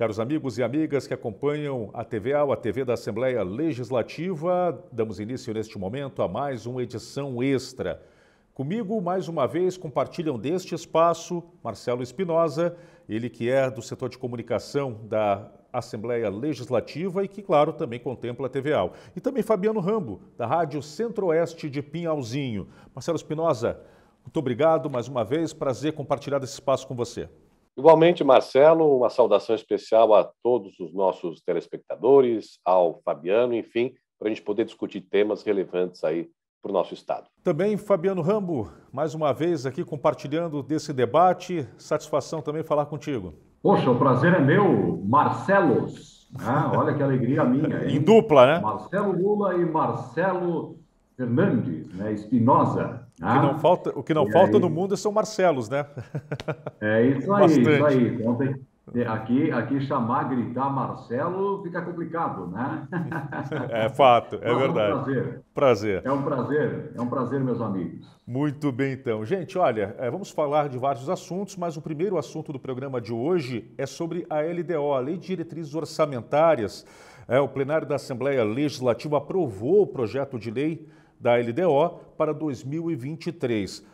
Caros amigos e amigas que acompanham a TVA, a TV da Assembleia Legislativa, damos início neste momento a mais uma edição extra. Comigo, mais uma vez, compartilham deste espaço Marcelo Espinosa, ele que é do setor de comunicação da Assembleia Legislativa e que, claro, também contempla a TVA. E também Fabiano Rambo, da Rádio Centro-Oeste de Pinhalzinho. Marcelo Espinosa, muito obrigado mais uma vez, prazer compartilhar esse espaço com você. Igualmente, Marcelo, uma saudação especial a todos os nossos telespectadores, ao Fabiano, enfim, para a gente poder discutir temas relevantes aí para o nosso estado. Também Fabiano Rambo, mais uma vez aqui compartilhando desse debate, satisfação também falar contigo. Poxa, o prazer é meu, Marcelos, ah, olha que alegria minha. Em dupla, né? Marcelo Lula e Marcelo Fernandes, né, Espinosa. Ah, o que não falta no mundo são Marcelos, né? É isso aí, isso aí. Ontem, aqui chamar, gritar Marcelo fica complicado, né? É fato, é verdade. É um prazer. É um prazer, meus amigos. Muito bem, então. Gente, olha, vamos falar de vários assuntos, mas o primeiro assunto do programa de hoje é sobre a LDO, a Lei de Diretrizes Orçamentárias. O plenário da Assembleia Legislativa aprovou o projeto de lei da LDO para 2023.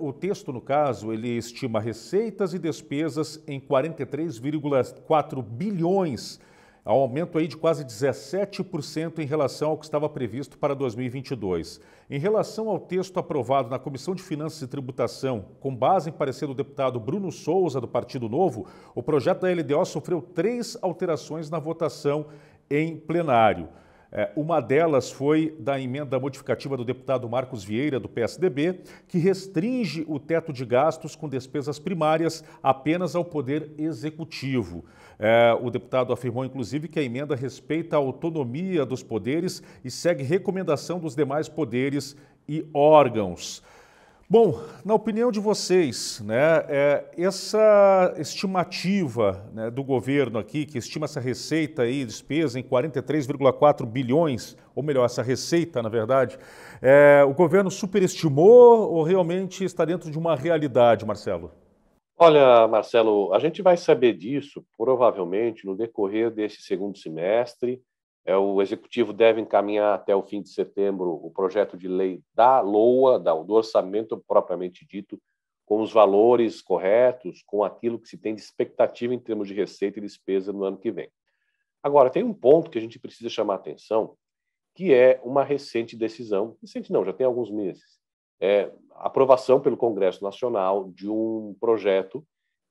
O texto, no caso, ele estima receitas e despesas em 43,4 bilhões, um aumento aí de quase 17% em relação ao que estava previsto para 2022. Em relação ao texto aprovado na Comissão de Finanças e Tributação, com base em parecer do deputado Bruno Souza, do Partido Novo, o projeto da LDO sofreu 3 alterações na votação em plenário. Uma delas foi da emenda modificativa do deputado Marcos Vieira, do PSDB, que restringe o teto de gastos com despesas primárias apenas ao Poder Executivo. O deputado afirmou, inclusive, que a emenda respeita a autonomia dos poderes e segue recomendação dos demais poderes e órgãos. Bom, na opinião de vocês, né, essa estimativa, né, do governo aqui, que estima essa receita e despesa em 43,4 bilhões, ou melhor, essa receita, na verdade, o governo superestimou ou realmente está dentro de uma realidade, Marcelo? Olha, Marcelo, a gente vai saber disso provavelmente no decorrer desse segundo semestre. O Executivo deve encaminhar até o fim de setembro o projeto de lei da LOA, do orçamento propriamente dito, com os valores corretos, com aquilo que se tem de expectativa em termos de receita e despesa no ano que vem. Agora, tem um ponto que a gente precisa chamar a atenção, que é uma recente decisão, recente não, já tem alguns meses, aprovação pelo Congresso Nacional de um projeto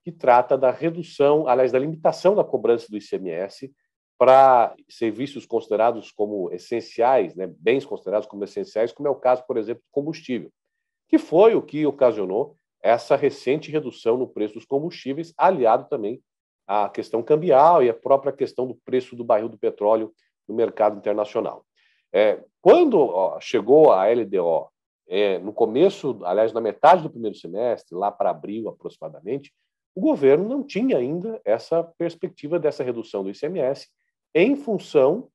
que trata da redução, aliás, da limitação da cobrança do ICMS para serviços considerados como essenciais, né, bens considerados como essenciais, como é o caso, por exemplo, do combustível, que foi o que ocasionou essa recente redução no preço dos combustíveis, aliado também à questão cambial e à própria questão do preço do barril do petróleo no mercado internacional. Quando chegou a LDO, no começo, aliás, na metade do primeiro semestre, lá para abril aproximadamente, o governo não tinha ainda essa perspectiva dessa redução do ICMS, em função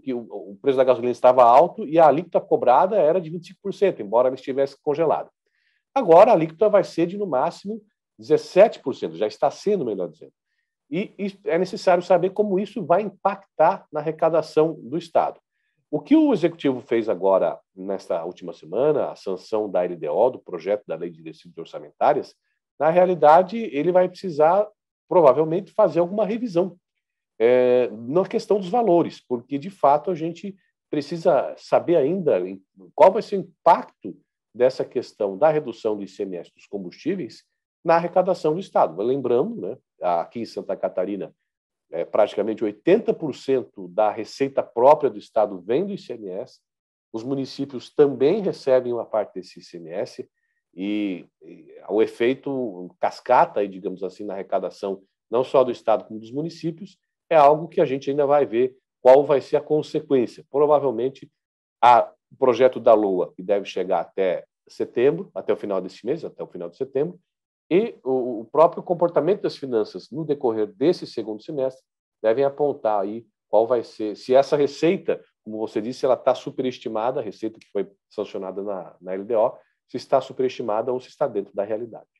que o preço da gasolina estava alto e a alíquota cobrada era de 25%, embora ela estivesse congelada. Agora, a alíquota vai ser de, no máximo, 17%, já está sendo, melhor dizendo. E é necessário saber como isso vai impactar na arrecadação do Estado. O que o Executivo fez agora, nesta última semana, a sanção da LDO, do projeto da Lei de Diretrizes Orçamentárias, na realidade, ele vai precisar, provavelmente, fazer alguma revisão na questão dos valores, porque, de fato, a gente precisa saber ainda qual vai ser o impacto dessa questão da redução do ICMS dos combustíveis na arrecadação do Estado. Lembrando, né, aqui em Santa Catarina, praticamente 80% da receita própria do Estado vem do ICMS, os municípios também recebem uma parte desse ICMS e o efeito cascata, digamos assim, na arrecadação não só do Estado como dos municípios, é algo que a gente ainda vai ver qual vai ser a consequência. Provavelmente, o projeto da LOA, que deve chegar até setembro, até o final deste mês, até o final de setembro, e o próprio comportamento das finanças no decorrer desse segundo semestre devem apontar aí qual vai ser, se essa receita, como você disse, ela está superestimada, a receita que foi sancionada na LDO, se está superestimada ou se está dentro da realidade.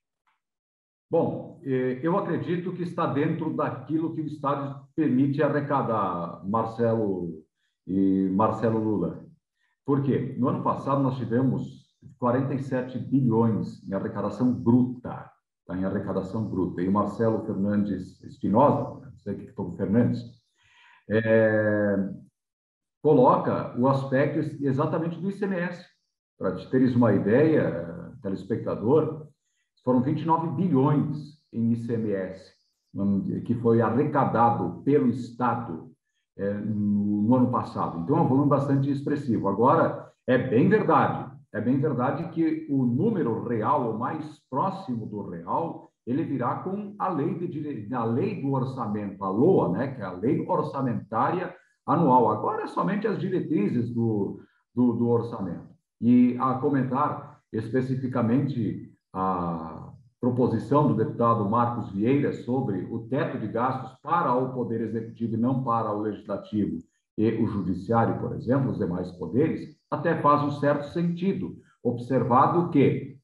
Bom, eu acredito que está dentro daquilo que o Estado permite arrecadar, Marcelo e Marcelo Lula. Por quê? No ano passado nós tivemos 47 bilhões em arrecadação bruta, tá? Em arrecadação bruta. E o Marcelo Fernandes Espinosa, não sei o que é o Fernandes, coloca o aspecto exatamente do ICMS. Para te teres uma ideia, telespectador, foram 29 bilhões em ICMS, que foi arrecadado pelo Estado no ano passado. Então, é um volume bastante expressivo. Agora, é bem verdade que o número real, o mais próximo do real, ele virá com a lei do orçamento, a LOA, né, que é a lei orçamentária anual. Agora, é somente as diretrizes do orçamento. E a comentar especificamente a proposição do deputado Marcos Vieira sobre o teto de gastos para o Poder Executivo e não para o Legislativo e o Judiciário, por exemplo, os demais poderes, até faz um certo sentido, observado que,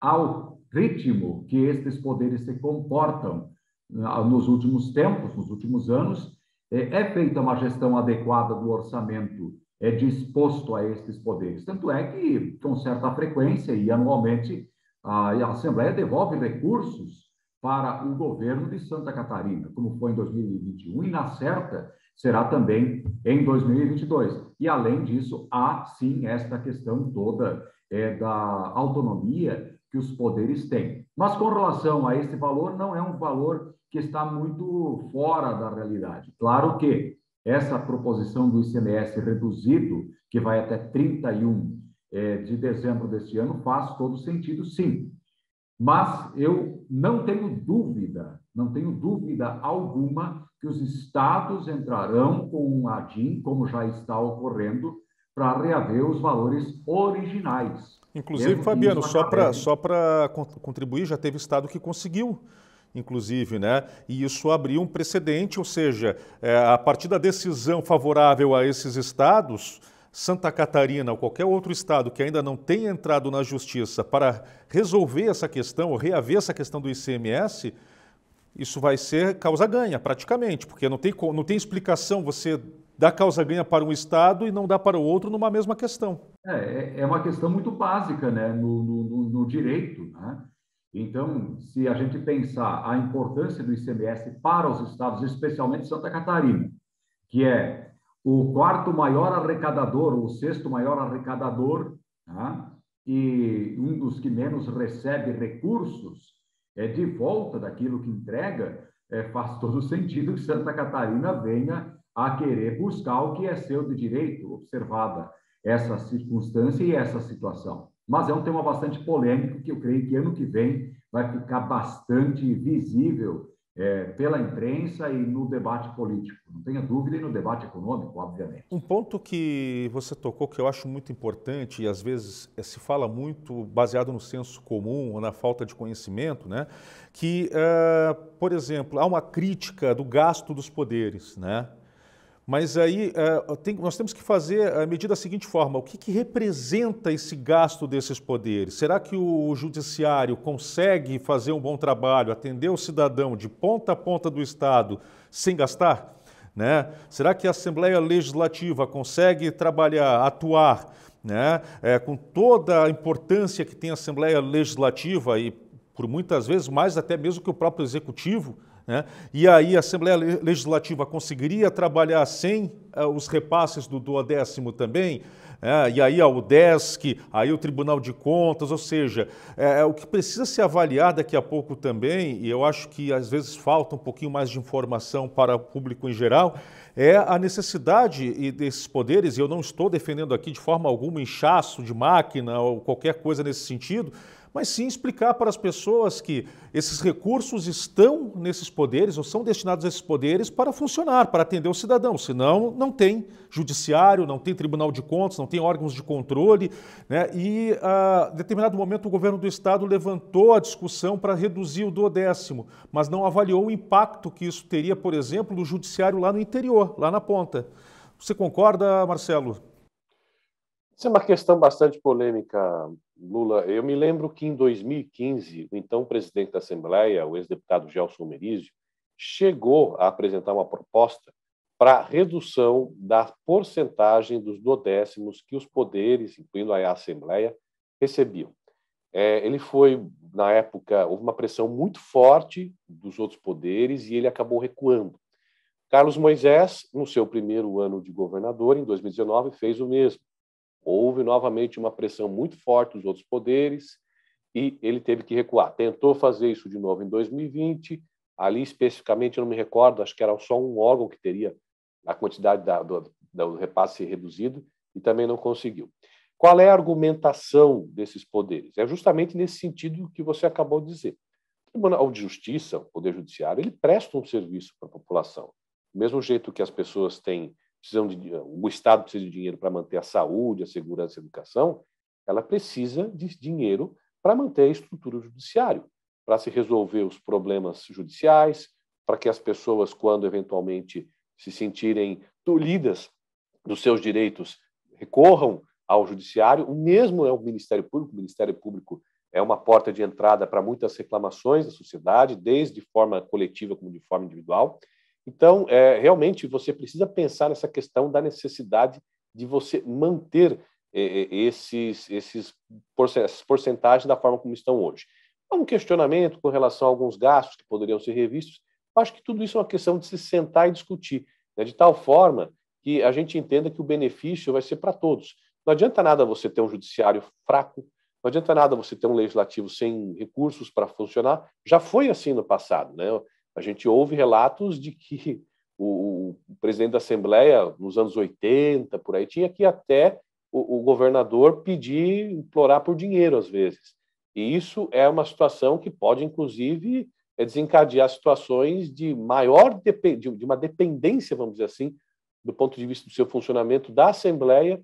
ao ritmo que estes poderes se comportam nos últimos tempos, nos últimos anos, é feita uma gestão adequada do orçamento disposto a estes poderes. Tanto é que, com certa frequência e anualmente, a Assembleia devolve recursos para o governo de Santa Catarina, como foi em 2021, e na certa será também em 2022. E, além disso, há, sim, esta questão toda da autonomia que os poderes têm. Mas, com relação a este valor, não é um valor que está muito fora da realidade. Claro que essa proposição do ICMS reduzido, que vai até 31 de dezembro deste ano, faz todo sentido, sim. Mas eu não tenho dúvida alguma que os estados entrarão com um ADIM, como já está ocorrendo, para reaver os valores originais. Inclusive, Fabiano, só para contribuir, já teve estado que conseguiu, inclusive, né? E isso abriu um precedente, ou seja, a partir da decisão favorável a esses estados, Santa Catarina ou qualquer outro estado que ainda não tenha entrado na justiça para resolver essa questão, ou reaver essa questão do ICMS, isso vai ser causa-ganha, praticamente, porque não tem explicação você dar causa-ganha para um estado e não dar para o outro numa mesma questão. É uma questão muito básica, né? no direito, né? Então, se a gente pensar a importância do ICMS para os estados, especialmente Santa Catarina, que é o quarto maior arrecadador, o sexto maior arrecadador, tá? E um dos que menos recebe recursos de volta daquilo que entrega, faz todo sentido que Santa Catarina venha a querer buscar o que é seu de direito, observada essa circunstância e essa situação. Mas é um tema bastante polêmico, que eu creio que ano que vem vai ficar bastante visível pela imprensa e no debate político, não tenha dúvida, e no debate econômico, obviamente. Um ponto que você tocou que eu acho muito importante, e às vezes se fala muito baseado no senso comum ou na falta de conhecimento, né? Que, por exemplo, há uma crítica do gasto dos poderes, né? Mas aí nós temos que fazer a medida da seguinte forma: o que representa esse gasto desses poderes? Será que o judiciário consegue fazer um bom trabalho, atender o cidadão de ponta a ponta do Estado sem gastar? Né? Será que a Assembleia Legislativa consegue trabalhar, atuar, né? Com toda a importância que tem a Assembleia Legislativa e, por muitas vezes, mais até mesmo que o próprio Executivo? Né? E aí a Assembleia Legislativa conseguiria trabalhar sem os repasses do duodécimo também, e aí a UDESC, aí o Tribunal de Contas, ou seja, o que precisa ser avaliado daqui a pouco também, e eu acho que às vezes falta um pouquinho mais de informação para o público em geral, é a necessidade desses poderes, e eu não estou defendendo aqui de forma alguma inchaço de máquina ou qualquer coisa nesse sentido, mas sim explicar para as pessoas que esses recursos estão nesses poderes ou são destinados a esses poderes para funcionar, para atender o cidadão. Senão, não tem judiciário, não tem Tribunal de Contas, não tem órgãos de controle, né? E, em determinado momento, o governo do Estado levantou a discussão para reduzir o duodécimo, mas não avaliou o impacto que isso teria, por exemplo, no judiciário lá no interior, lá na ponta. Você concorda, Marcelo? Isso é uma questão bastante polêmica, Lula. Eu me lembro que, em 2015, o então presidente da Assembleia, o ex-deputado Gelson Merísio, chegou a apresentar uma proposta para redução da porcentagem dos duodécimos que os poderes, incluindo a Assembleia, recebiam. Ele foi, na época, houve uma pressão muito forte dos outros poderes e ele acabou recuando. Carlos Moisés, no seu primeiro ano de governador, em 2019, fez o mesmo. Houve novamente uma pressão muito forte dos outros poderes e ele teve que recuar. Tentou fazer isso de novo em 2020, ali especificamente, eu não me recordo, acho que era só um órgão que teria a quantidade do repasse reduzido e também não conseguiu. Qual é a argumentação desses poderes? É justamente nesse sentido que você acabou de dizer. O Tribunal de Justiça, o Poder Judiciário, ele presta um serviço para a população. Do mesmo jeito que as pessoas têm o Estado precisa de dinheiro para manter a saúde, a segurança e a educação, ela precisa de dinheiro para manter a estrutura do judiciário, para se resolver os problemas judiciais, para que as pessoas, quando eventualmente se sentirem tolhidas dos seus direitos, recorram ao judiciário. O mesmo é o Ministério Público. O Ministério Público é uma porta de entrada para muitas reclamações da sociedade, desde de forma coletiva como de forma individual. Então, realmente, você precisa pensar nessa questão da necessidade de você manter essas porcentagens da forma como estão hoje. Há um questionamento com relação a alguns gastos que poderiam ser revistos. Eu acho que tudo isso é uma questão de se sentar e discutir, né, de tal forma que a gente entenda que o benefício vai ser para todos. Não adianta nada você ter um judiciário fraco, não adianta nada você ter um legislativo sem recursos para funcionar. Já foi assim no passado, né? A gente ouve relatos de que o presidente da Assembleia, nos anos 80, por aí, tinha que ir até o governador pedir, implorar por dinheiro, às vezes. E isso é uma situação que pode, inclusive, desencadear situações de maior de uma dependência, vamos dizer assim, do ponto de vista do seu funcionamento da Assembleia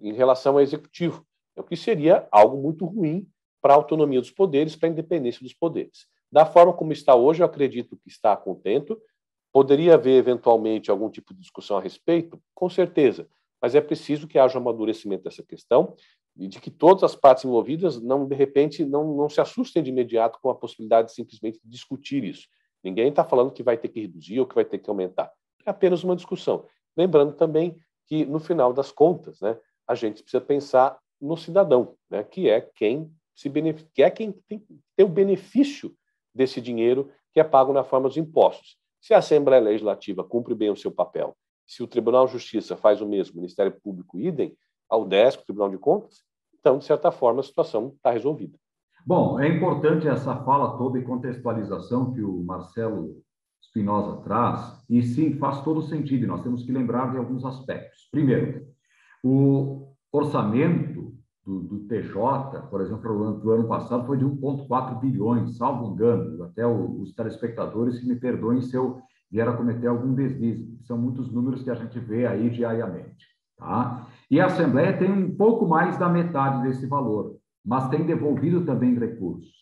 em relação ao Executivo, o que seria algo muito ruim para a autonomia dos poderes, para a independência dos poderes. Da forma como está hoje, eu acredito que está contento. Poderia haver, eventualmente, algum tipo de discussão a respeito? Com certeza. Mas é preciso que haja um amadurecimento dessa questão e de que todas as partes envolvidas, não se assustem de imediato com a possibilidade de simplesmente discutir isso. Ninguém está falando que vai ter que reduzir ou que vai ter que aumentar. É apenas uma discussão. Lembrando também que, no final das contas, né, a gente precisa pensar no cidadão, né, que é quem tem o benefício desse dinheiro que é pago na forma dos impostos. Se a Assembleia Legislativa cumpre bem o seu papel, se o Tribunal de Justiça faz o mesmo, o Ministério Público idem, a UDESC, o Tribunal de Contas, então, de certa forma, a situação está resolvida. Bom, é importante essa fala toda e contextualização que o Marcelo Espinosa traz, e sim, faz todo sentido, nós temos que lembrar de alguns aspectos. Primeiro, o orçamento do TJ, por exemplo, do ano passado foi de 1,4 bilhões, salvo engano, até os telespectadores que me perdoem se eu vier a cometer algum deslize, são muitos números que a gente vê aí diariamente, tá? E a Assembleia tem um pouco mais da metade desse valor, mas tem devolvido também recursos.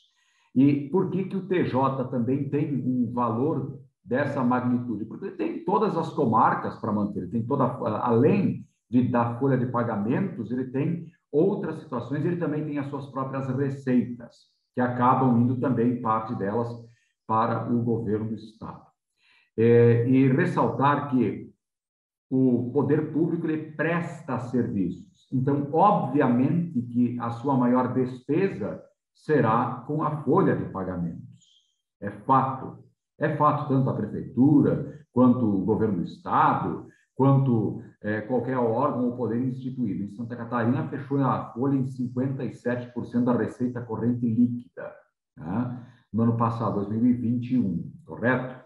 E por que o TJ também tem um valor dessa magnitude? Porque ele tem todas as comarcas para manter, tem toda, além da folha de pagamentos, ele tem outras situações, ele também tem as suas próprias receitas, que acabam indo também, parte delas, para o governo do Estado. E ressaltar que o poder público, ele presta serviços. Então, obviamente que a sua maior despesa será com a folha de pagamentos. É fato. É fato tanto a prefeitura, quanto o governo do Estado, quanto qualquer órgão ou poder instituído. Em Santa Catarina, fechou a folha em 57% da receita corrente líquida, né, no ano passado, 2021, correto?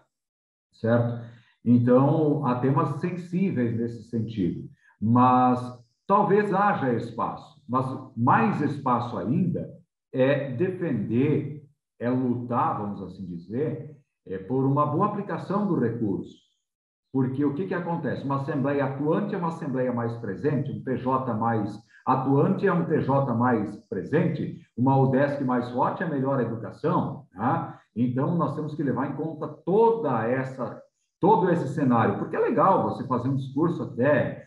Certo? Então, há temas sensíveis nesse sentido, mas talvez haja espaço, mas mais espaço ainda é defender, é lutar, vamos assim dizer, por uma boa aplicação do recurso. Porque o que acontece? Uma Assembleia atuante é uma Assembleia mais presente, um TJ mais atuante é um TJ mais presente, uma UDESC mais forte é melhor a educação, tá? Então, nós temos que levar em conta todo esse cenário, porque é legal você fazer um discurso até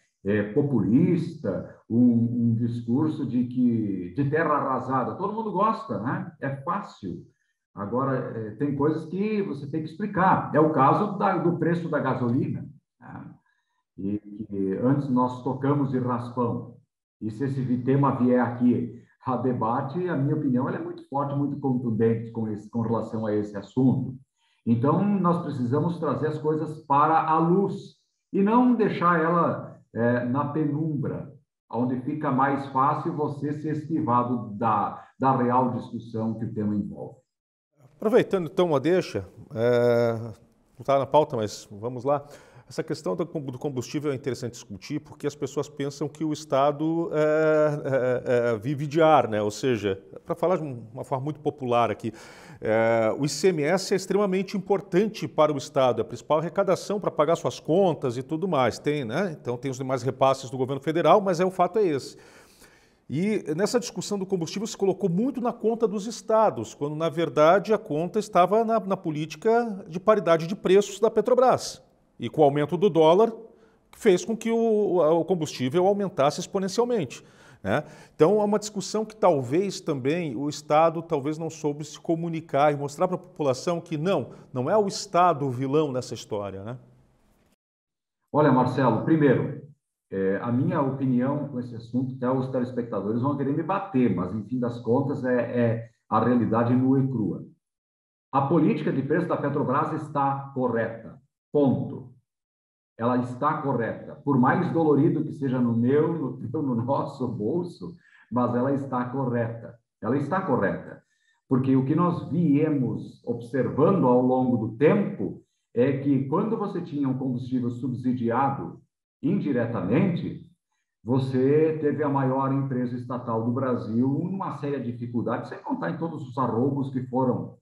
populista, um discurso de terra arrasada. Todo mundo gosta, né? É fácil. Agora, tem coisas que você tem que explicar. É o caso do preço da gasolina, né? E antes nós tocamos de raspão. E se esse tema vier aqui a debate, a minha opinião ela é muito forte, muito contundente com relação a esse assunto. Então, nós precisamos trazer as coisas para a luz e não deixar ela na penumbra, onde fica mais fácil você ser esquivado da real discussão que o tema envolve. Aproveitando, então, a deixa, não está na pauta, mas vamos lá. Essa questão do combustível é interessante discutir porque as pessoas pensam que o Estado vive de ar, né? Ou seja, para falar de uma forma muito popular aqui, o ICMS é extremamente importante para o Estado, é a principal arrecadação para pagar suas contas e tudo mais. Tem, né? Então tem os demais repasses do governo federal, mas o fato é esse. E nessa discussão do combustível se colocou muito na conta dos estados, quando na verdade a conta estava na política de paridade de preços da Petrobras. E com o aumento do dólar, fez com que o combustível aumentasse exponencialmente, né? Então, é uma discussão que talvez também o Estado não soube se comunicar e mostrar para a população que não é o Estado o vilão nessa história, né? Olha, Marcelo, primeiro, a minha opinião com esse assunto, até os telespectadores vão querer me bater, mas, em fim das contas, é a realidade nua e crua. A política de preço da Petrobras está correta, ponto. Ela está correta. Por mais dolorido que seja no meu, no teu, no nosso bolso, mas ela está correta. Ela está correta. Porque o que nós viemos observando ao longo do tempo é que quando você tinha um combustível subsidiado indiretamente, você teve a maior empresa estatal do Brasil numa séria dificuldade, sem contar em todos os arroubos que foram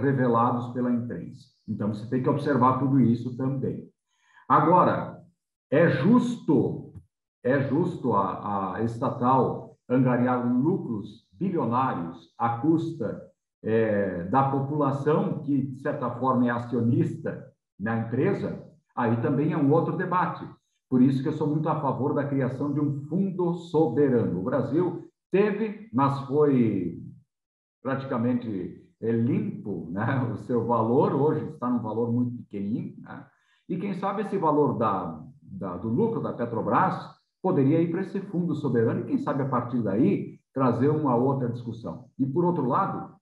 revelados pela imprensa. Então, você tem que observar tudo isso também. Agora, é justo a estatal angariar lucros bilionários à custa da população que, de certa forma, é acionista na empresa? Aí também é um outro debate. Por isso que eu sou muito a favor da criação de um fundo soberano. O Brasil teve, mas foi praticamente limpo, né? O seu valor, hoje está num valor muito pequenininho, né? E quem sabe esse valor do lucro da Petrobras poderia ir para esse fundo soberano e quem sabe a partir daí trazer uma outra discussão. E por outro lado,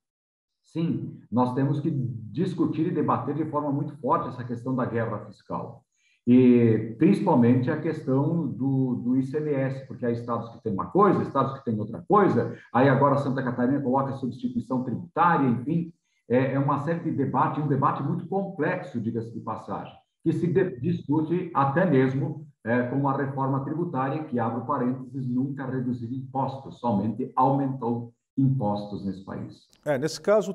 sim, nós temos que discutir e debater de forma muito forte essa questão da guerra fiscal. E principalmente a questão do ICMS, porque há estados que têm uma coisa, estados que têm outra coisa, aí agora Santa Catarina coloca substituição tributária, enfim, é uma série de debate, um debate muito complexo, diga-se de passagem, que se discute até mesmo com a reforma tributária, que, abre parênteses, nunca reduziu impostos, somente aumentou impostos nesse país. Nesse caso,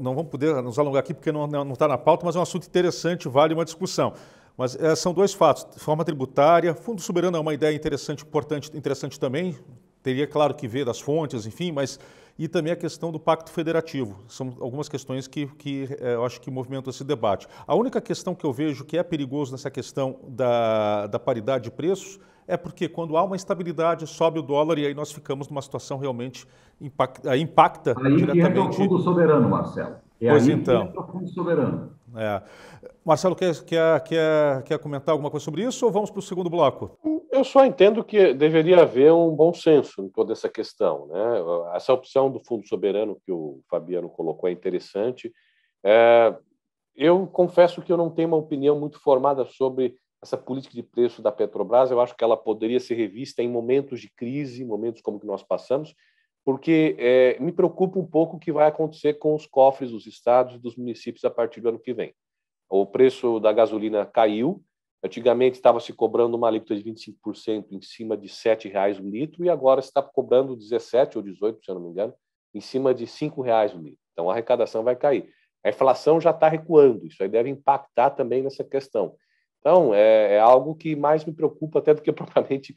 não vamos poder nos alongar aqui porque não está na pauta, mas é um assunto interessante, vale uma discussão. Mas são dois fatos, reforma tributária, fundo soberano é uma ideia interessante, importante, interessante também, teria, claro, que ver das fontes, enfim, mas... E também a questão do pacto federativo. São algumas questões que eu acho que movimentam esse debate. A única questão que eu vejo que é perigoso nessa questão da paridade de preços é porque quando há uma instabilidade, sobe o dólar e aí nós ficamos numa situação realmente impacta aí diretamente. Aí entra o fundo soberano, Marcelo. Pois então. Entra o fundo soberano. Marcelo, quer comentar alguma coisa sobre isso ou vamos para o segundo bloco? Eu só entendo que deveria haver um bom senso em toda essa questão, né? Essa opção do fundo soberano que o Fabiano colocou é interessante. Eu confesso que eu não tenho uma opinião muito formada sobre essa política de preço da Petrobras. Eu acho que ela poderia ser revista em momentos de crise, momentos como que nós passamos, porque me preocupa um pouco o que vai acontecer com os cofres dos estados e dos municípios a partir do ano que vem. O preço da gasolina caiu. Antigamente estava se cobrando uma alíquota de 25% em cima de R$ 7,00 o litro e agora está cobrando 17 ou 18, se eu não me engano, em cima de R$ 5,00 o litro. Então a arrecadação vai cair. A inflação já está recuando, isso aí deve impactar também nessa questão. Então é algo que mais me preocupa até do que propriamente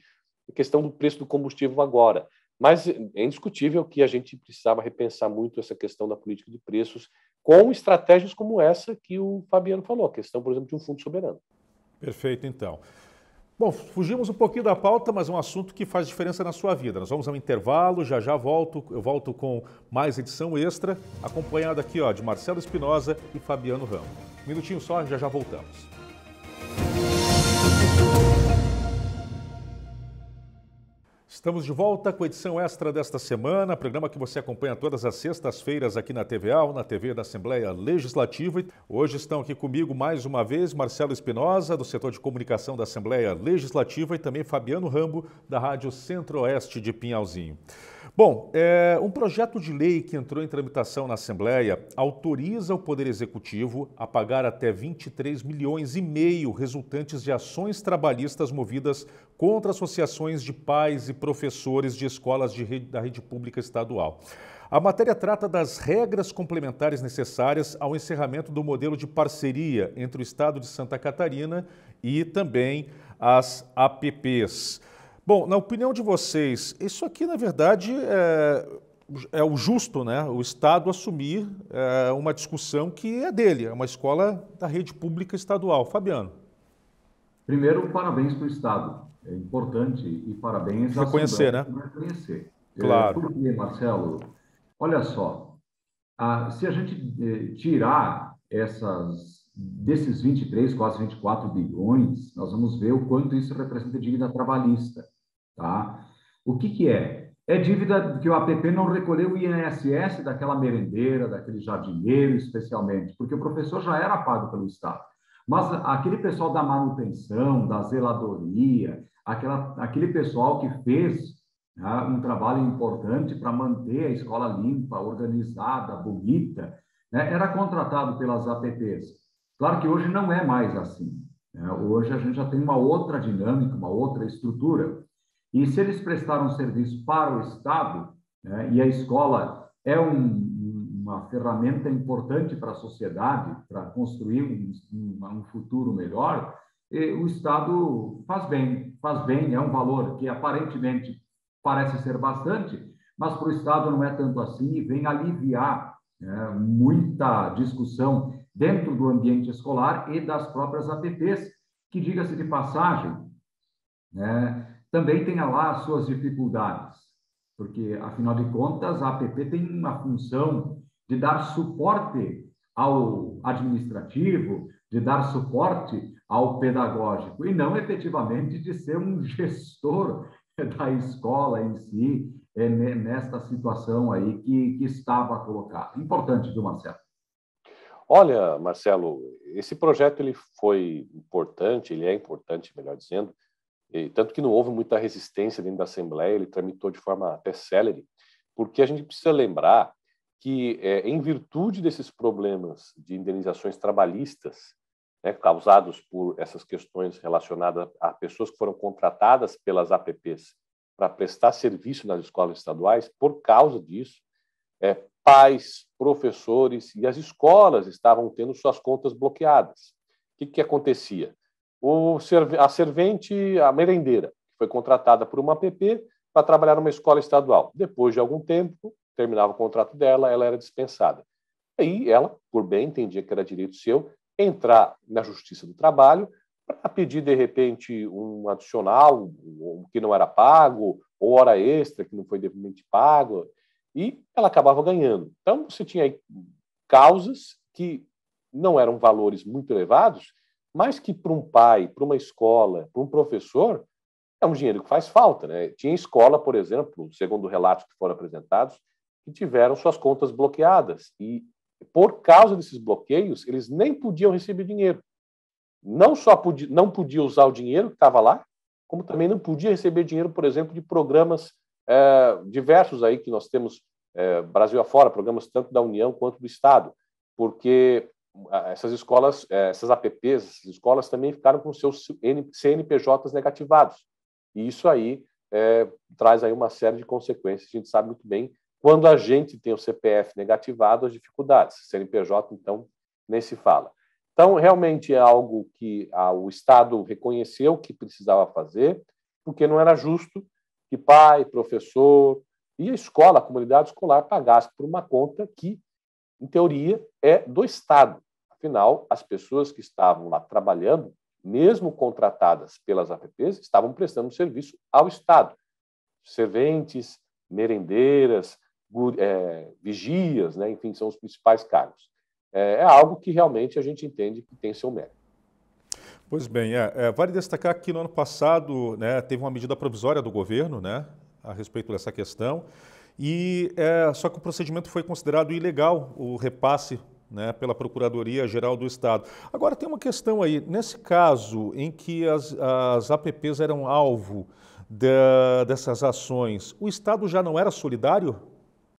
a questão do preço do combustível agora. Mas é indiscutível que a gente precisava repensar muito essa questão da política de preços com estratégias como essa que o Fabiano falou, a questão, por exemplo, de um fundo soberano. Perfeito, então. Bom, fugimos um pouquinho da pauta, mas é um assunto que faz diferença na sua vida. Nós vamos ao intervalo, já já volto, eu volto com mais edição extra, acompanhada aqui ó, de Marcelo Espinosa e Fabiano Rambo. Um minutinho só, já já voltamos. Estamos de volta com a edição extra desta semana, programa que você acompanha todas as sextas-feiras aqui na TVA ou na TV da Assembleia Legislativa. Hoje estão aqui comigo mais uma vez Marcelo Espinosa, do setor de comunicação da Assembleia Legislativa, e também Fabiano Rambo, da Rádio Centro-Oeste de Pinhalzinho. Bom, um projeto de lei que entrou em tramitação na Assembleia autoriza o Poder Executivo a pagar até 23 milhões e meio resultantes de ações trabalhistas movidas contra associações de pais e professores de escolas da rede pública estadual. A matéria trata das regras complementares necessárias ao encerramento do modelo de parceria entre o Estado de Santa Catarina e também as APPs. Bom, na opinião de vocês, isso aqui, na verdade, é o justo, né? O Estado assumir uma discussão que é dele, é uma escola da rede pública estadual. Fabiano. Primeiro, parabéns para o Estado. É importante e parabéns... Reconhecer, né? Reconhecer. Claro. Por quê, Marcelo? Olha só, se a gente tirar desses 23, quase 24 bilhões, nós vamos ver o quanto isso representa dívida trabalhista. Tá? O que que é? É dívida que o APP não recolheu o INSS daquela merendeira, daquele jardineiro especialmente, porque o professor já era pago pelo Estado. Mas aquele pessoal da manutenção, da zeladoria, aquele pessoal que fez um trabalho importante para manter a escola limpa, organizada, bonita, né, era contratado pelas APPs. Claro que hoje não é mais assim. Né? Hoje a gente já tem uma outra dinâmica, uma outra estrutura. E se eles prestaram um serviço para o Estado, né, e a escola é uma ferramenta importante para a sociedade, para construir um futuro melhor, o Estado faz bem, é um valor que aparentemente parece ser bastante, mas para o Estado não é tanto assim e vem aliviar, né, muita discussão dentro do ambiente escolar e das próprias APPs, que, diga-se de passagem, né, também tem lá as suas dificuldades, porque, afinal de contas, a APP tem uma função de dar suporte ao administrativo, de dar suporte ao pedagógico, e não efetivamente de ser um gestor da escola em si, nesta situação aí que estava colocada. Importante, viu, Marcelo? Olha, Marcelo, esse projeto ele foi importante, ele é importante, melhor dizendo, e tanto que não houve muita resistência dentro da Assembleia, ele tramitou de forma até célere, porque a gente precisa lembrar que, em virtude desses problemas de indenizações trabalhistas, né, causados por essas questões relacionadas a pessoas que foram contratadas pelas APPs para prestar serviço nas escolas estaduais, por causa disso, pais, professores e as escolas estavam tendo suas contas bloqueadas. O que acontecia? A servente, a merendeira, foi contratada por uma APP para trabalhar numa escola estadual. Depois de algum tempo, terminava o contrato dela, ela era dispensada. Aí ela, por bem, entendia que era direito seu, entrar na Justiça do Trabalho para pedir, de repente, um adicional que não era pago, ou hora extra que não foi devidamente pago, e ela acabava ganhando. Então, você tinha aí causas que não eram valores muito elevados, mas que para um pai, para uma escola, para um professor, é um dinheiro que faz falta, né? Tinha escola, por exemplo, segundo relatos que foram apresentados, que tiveram suas contas bloqueadas. E, por causa desses bloqueios, eles nem podiam receber dinheiro. Não só não podia usar o dinheiro que estava lá, como também não podia receber dinheiro, por exemplo, de programas diversos aí que nós temos, Brasil afora, programas tanto da União quanto do Estado, porque essas escolas, essas APPs, essas escolas também ficaram com seus CNPJs negativados. E isso aí traz aí uma série de consequências. A gente sabe muito bem, quando a gente tem o CPF negativado, as dificuldades. CNPJ, então, nem se fala. Então, realmente é algo que o Estado reconheceu que precisava fazer, porque não era justo que pai, professor e a escola, a comunidade escolar, pagasse por uma conta que, em teoria, é do Estado. Afinal, as pessoas que estavam lá trabalhando mesmo contratadas pelas APPs, estavam prestando serviço ao Estado. Serventes, merendeiras, vigias, né? Enfim, são os principais cargos. É algo que realmente a gente entende que tem seu mérito. Pois bem, vale destacar que no ano passado, né, teve uma medida provisória do governo, né, a respeito dessa questão, e só que o procedimento foi considerado ilegal, o repasse, né, pela Procuradoria-Geral do Estado. Agora, tem uma questão aí, nesse caso em que as APPs eram alvo dessas ações, o Estado já não era solidário?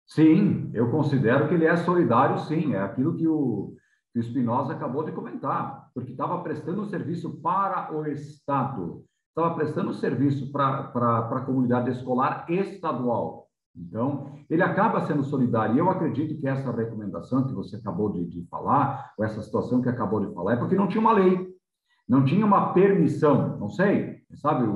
Sim, eu considero que ele é solidário, sim, é aquilo que o Espinosa acabou de comentar, porque estava prestando serviço para o Estado, estava prestando serviço para a comunidade escolar estadual. Então, ele acaba sendo solidário. E eu acredito que essa recomendação que você acabou de falar, ou essa situação que acabou de falar, é porque não tinha uma lei, não tinha uma permissão, não sei, sabe,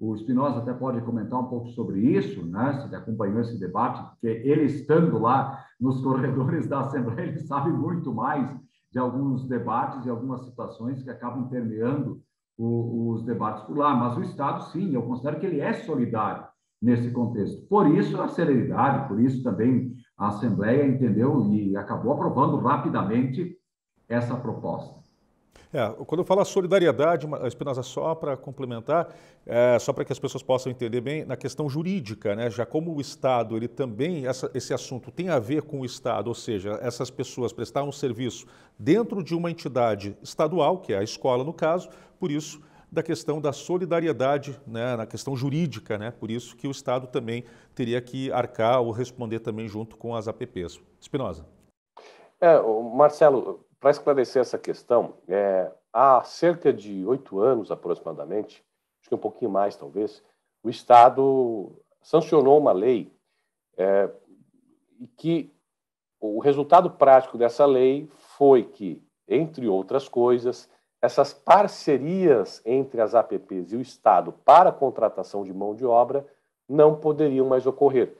o Espinosa até pode comentar um pouco sobre isso, né? Se ele acompanhou esse debate, porque ele estando lá nos corredores da Assembleia, ele sabe muito mais de alguns debates e algumas situações que acabam permeando os debates por lá. Mas o Estado, sim, eu considero que ele é solidário nesse contexto. Por isso a celeridade, por isso também a Assembleia entendeu e acabou aprovando rapidamente essa proposta. Quando eu falo solidariedade, Espinosa, só para complementar, só para que as pessoas possam entender bem, na questão jurídica, né, já como o Estado, ele também, esse assunto tem a ver com o Estado, ou seja, essas pessoas prestaram um serviço dentro de uma entidade estadual, que é a escola no caso, por isso, da questão da solidariedade, né, na questão jurídica, né, por isso que o Estado também teria que arcar ou responder também junto com as APPs. Espinosa. Marcelo, para esclarecer essa questão, há cerca de 8 anos aproximadamente, acho que um pouquinho mais talvez, o Estado sancionou uma lei que o resultado prático dessa lei foi que, entre outras coisas, essas parcerias entre as APPs e o Estado para a contratação de mão de obra não poderiam mais ocorrer.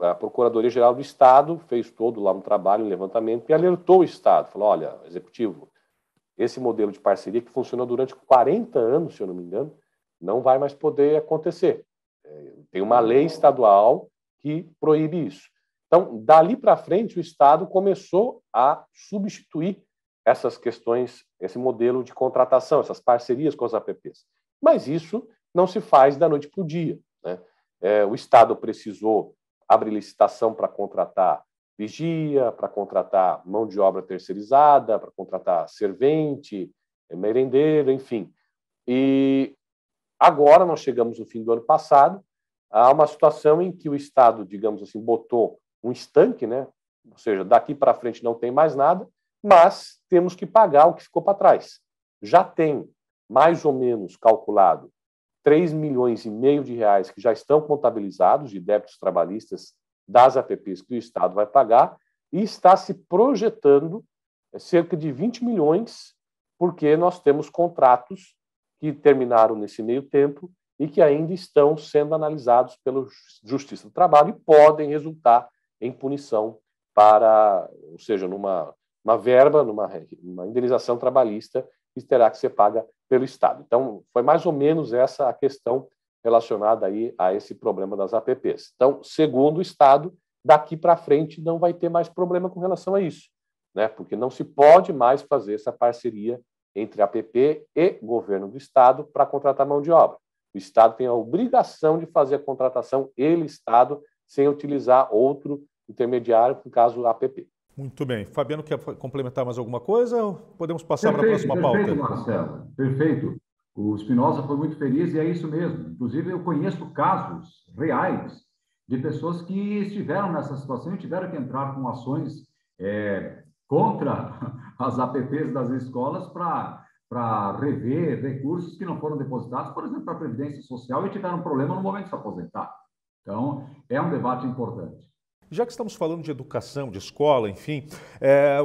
A Procuradoria-Geral do Estado fez todo lá um trabalho, um levantamento, e alertou o Estado. Falou, olha, Executivo, esse modelo de parceria que funcionou durante 40 anos, se eu não me engano, não vai mais poder acontecer. Tem uma lei estadual que proíbe isso. Então, dali para frente, o Estado começou a substituir essas questões, esse modelo de contratação, essas parcerias com as APPs. Mas isso não se faz da noite para o dia, né? O Estado precisou abre licitação para contratar vigia, para contratar mão de obra terceirizada, para contratar servente, merendeiro, enfim. E agora nós chegamos no fim do ano passado a uma situação em que o Estado, digamos assim, botou um estanque, né? Ou seja, daqui para frente não tem mais nada, mas temos que pagar o que ficou para trás. Já tem mais ou menos calculado 3 milhões e meio de reais que já estão contabilizados de débitos trabalhistas das APPs que o Estado vai pagar e está se projetando cerca de 20 milhões porque nós temos contratos que terminaram nesse meio tempo e que ainda estão sendo analisados pela Justiça do Trabalho e podem resultar em punição para, ou seja, numa verba, numa indenização trabalhista que terá que ser paga pelo Estado. Então, foi mais ou menos essa a questão relacionada aí a esse problema das APPs. Então, segundo o Estado, daqui para frente não vai ter mais problema com relação a isso, né? Porque não se pode mais fazer essa parceria entre APP e governo do Estado para contratar mão de obra. O Estado tem a obrigação de fazer a contratação, ele, Estado, sem utilizar outro intermediário, no caso, a APP. Muito bem. Fabiano, quer complementar mais alguma coisa ou podemos passar para a próxima pauta? Perfeito, Marcelo. Perfeito. O Espinosa foi muito feliz e é isso mesmo. Inclusive, eu conheço casos reais de pessoas que estiveram nessa situação e tiveram que entrar com ações contra as APPs das escolas para rever recursos que não foram depositados, por exemplo, para a Previdência Social e tiveram problema no momento de se aposentar. Então, é um debate importante. Já que estamos falando de educação, de escola, enfim,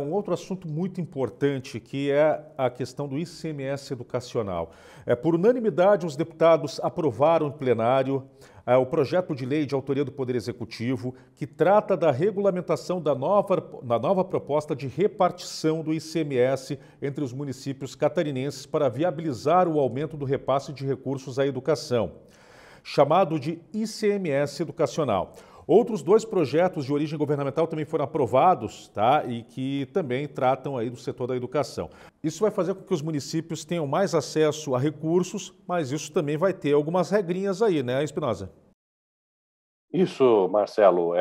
um outro assunto muito importante que é a questão do ICMS educacional. Por unanimidade, os deputados aprovaram em plenário o projeto de lei de autoria do Poder Executivo que trata da regulamentação da nova proposta de repartição do ICMS entre os municípios catarinenses para viabilizar o aumento do repasse de recursos à educação, chamado de ICMS educacional. Outros dois projetos de origem governamental também foram aprovados, tá? E que também tratam aí do setor da educação. Isso vai fazer com que os municípios tenham mais acesso a recursos, mas isso também vai ter algumas regrinhas aí, né, Espinosa? Isso, Marcelo.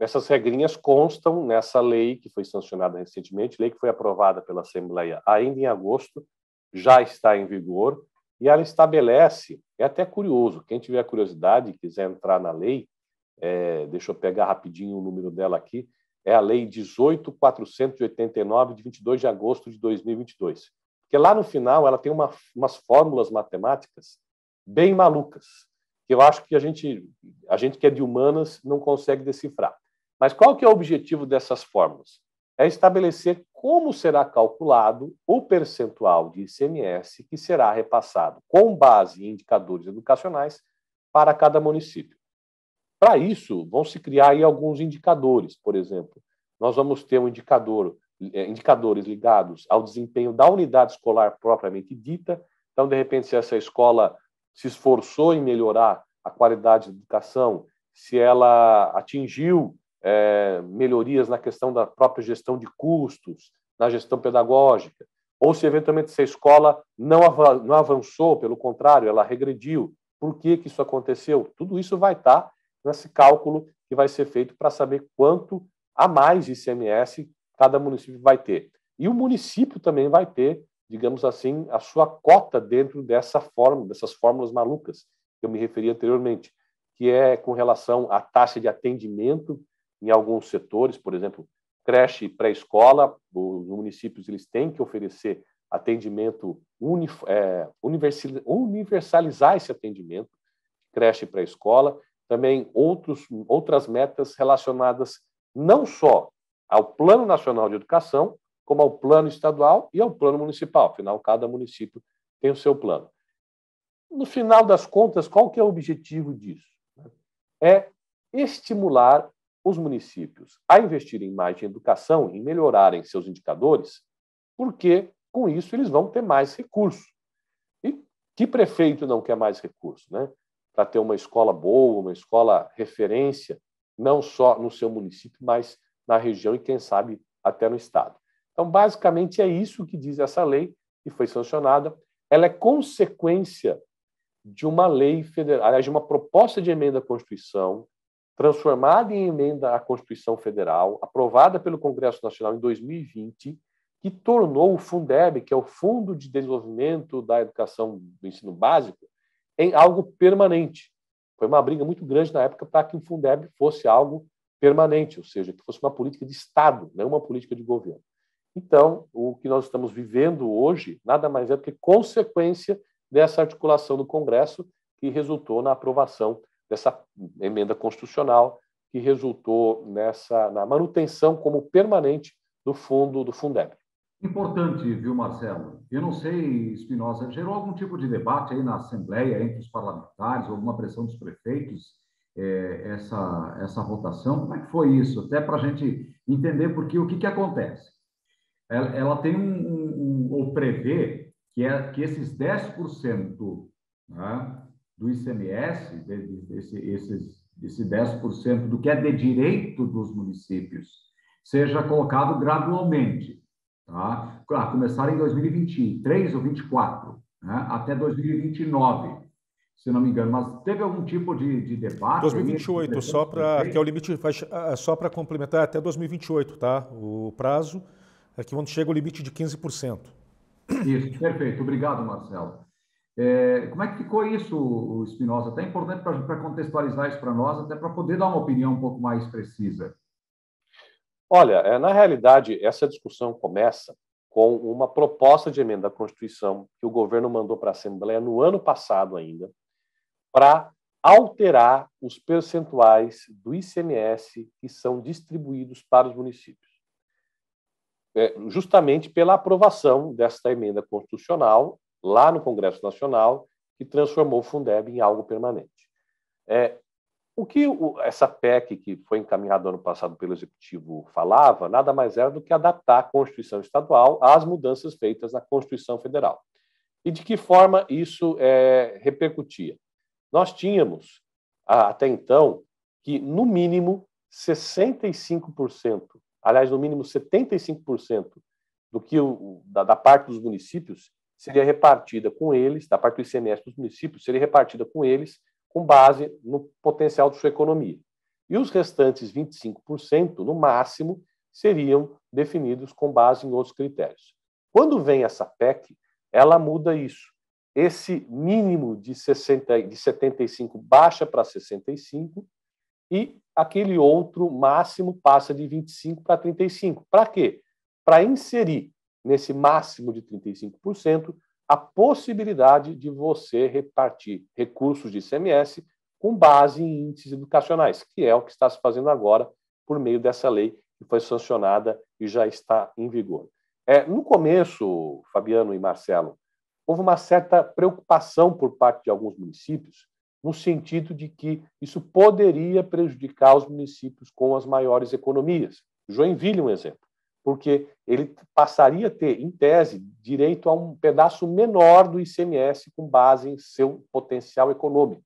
Essas regrinhas constam nessa lei que foi sancionada recentemente, lei que foi aprovada pela Assembleia ainda em agosto, já está em vigor, e ela estabelece, é até curioso, quem tiver curiosidade e quiser entrar na lei, deixa eu pegar rapidinho o número dela aqui, é a Lei 18.489, de 22 de agosto de 2022. Porque lá no final ela tem umas fórmulas matemáticas bem malucas, que eu acho que a gente que é de humanas não consegue decifrar. Mas qual que é o objetivo dessas fórmulas? É estabelecer como será calculado o percentual de ICMS que será repassado com base em indicadores educacionais para cada município. Para isso, vão se criar aí alguns indicadores, por exemplo. Nós vamos ter um indicadores ligados ao desempenho da unidade escolar propriamente dita. Então, de repente, se essa escola se esforçou em melhorar a qualidade da educação, se ela atingiu melhorias na questão da própria gestão de custos, na gestão pedagógica, ou se, eventualmente, essa escola não avançou, pelo contrário, ela regrediu. Por que que isso aconteceu? Tudo isso vai estar nesse cálculo que vai ser feito para saber quanto a mais ICMS cada município vai ter. E o município também vai ter, digamos assim, a sua cota dentro dessa fórmula, dessas fórmulas malucas que eu me referi anteriormente, que é com relação à taxa de atendimento em alguns setores, por exemplo, creche e pré-escola, os municípios eles têm que oferecer atendimento, universalizar esse atendimento, creche e pré-escola, também outras metas relacionadas não só ao Plano Nacional de Educação, como ao Plano Estadual e ao Plano Municipal. Afinal, cada município tem o seu plano. No final das contas, qual que é o objetivo disso? É estimular os municípios a investirem mais em educação, em melhorarem seus indicadores, porque, com isso, eles vão ter mais recursos. E que prefeito não quer mais recursos, né? Para ter uma escola boa, uma escola referência, não só no seu município, mas na região e, quem sabe, até no Estado. Então, basicamente, é isso que diz essa lei que foi sancionada. Ela é consequência de uma lei federal, aliás, de uma proposta de emenda à Constituição, transformada em emenda à Constituição Federal, aprovada pelo Congresso Nacional em 2020, que tornou o Fundeb, que é o Fundo de Desenvolvimento da Educação do Ensino Básico, em algo permanente. Foi uma briga muito grande na época para que o Fundeb fosse algo permanente, ou seja, que fosse uma política de Estado, não uma política de governo. Então, o que nós estamos vivendo hoje nada mais é do que consequência dessa articulação do Congresso que resultou na aprovação dessa emenda constitucional, que resultou na manutenção como permanente do Fundeb. Importante, viu, Marcelo? Eu não sei, Espinosa, gerou algum tipo de debate aí na Assembleia, entre os parlamentares, alguma pressão dos prefeitos, essa votação? Como é que foi isso? Até para a gente entender, porque o que acontece? Ela tem ou prevê que esses 10%, né, do ICMS, esse 10% do que é de direito dos municípios, seja colocado gradualmente. Tá? Claro, começaram em 2023 ou 2024, né? Até 2029, se não me engano. Mas teve algum tipo de debate? 2028, só para que é o limite, só para complementar, até 2028, tá? O prazo é que quando chega o limite de 15%. Isso, perfeito. Obrigado, Marcelo. Como é que ficou isso, Espinosa? Até é importante para contextualizar isso para nós, até para poder dar uma opinião um pouco mais precisa. Olha, na realidade, essa discussão começa com uma proposta de emenda à Constituição que o governo mandou para a Assembleia no ano passado ainda, para alterar os percentuais do ICMS que são distribuídos para os municípios. Justamente pela aprovação desta emenda constitucional lá no Congresso Nacional, que transformou o Fundeb em algo permanente. O que essa PEC, que foi encaminhada ano passado pelo Executivo, falava, nada mais era do que adaptar a Constituição Estadual às mudanças feitas na Constituição Federal. E de que forma isso repercutia? Nós tínhamos, até então, que, no mínimo, 65%, aliás, no mínimo 75% do que da parte dos municípios seria repartida com eles, da parte do ICMS dos municípios, seria repartida com eles com base no potencial de sua economia. E os restantes 25%, no máximo, seriam definidos com base em outros critérios. Quando vem essa PEC, ela muda isso. Esse mínimo de 75 baixa para 65 e aquele outro máximo passa de 25 para 35. Para quê? Para inserir nesse máximo de 35%, a possibilidade de você repartir recursos de ICMS com base em índices educacionais, que é o que está se fazendo agora por meio dessa lei que foi sancionada e já está em vigor. No começo, Fabiano e Marcelo, houve uma certa preocupação por parte de alguns municípios no sentido de que isso poderia prejudicar os municípios com as maiores economias. Joinville, um exemplo. Porque ele passaria a ter, em tese, direito a um pedaço menor do ICMS com base em seu potencial econômico.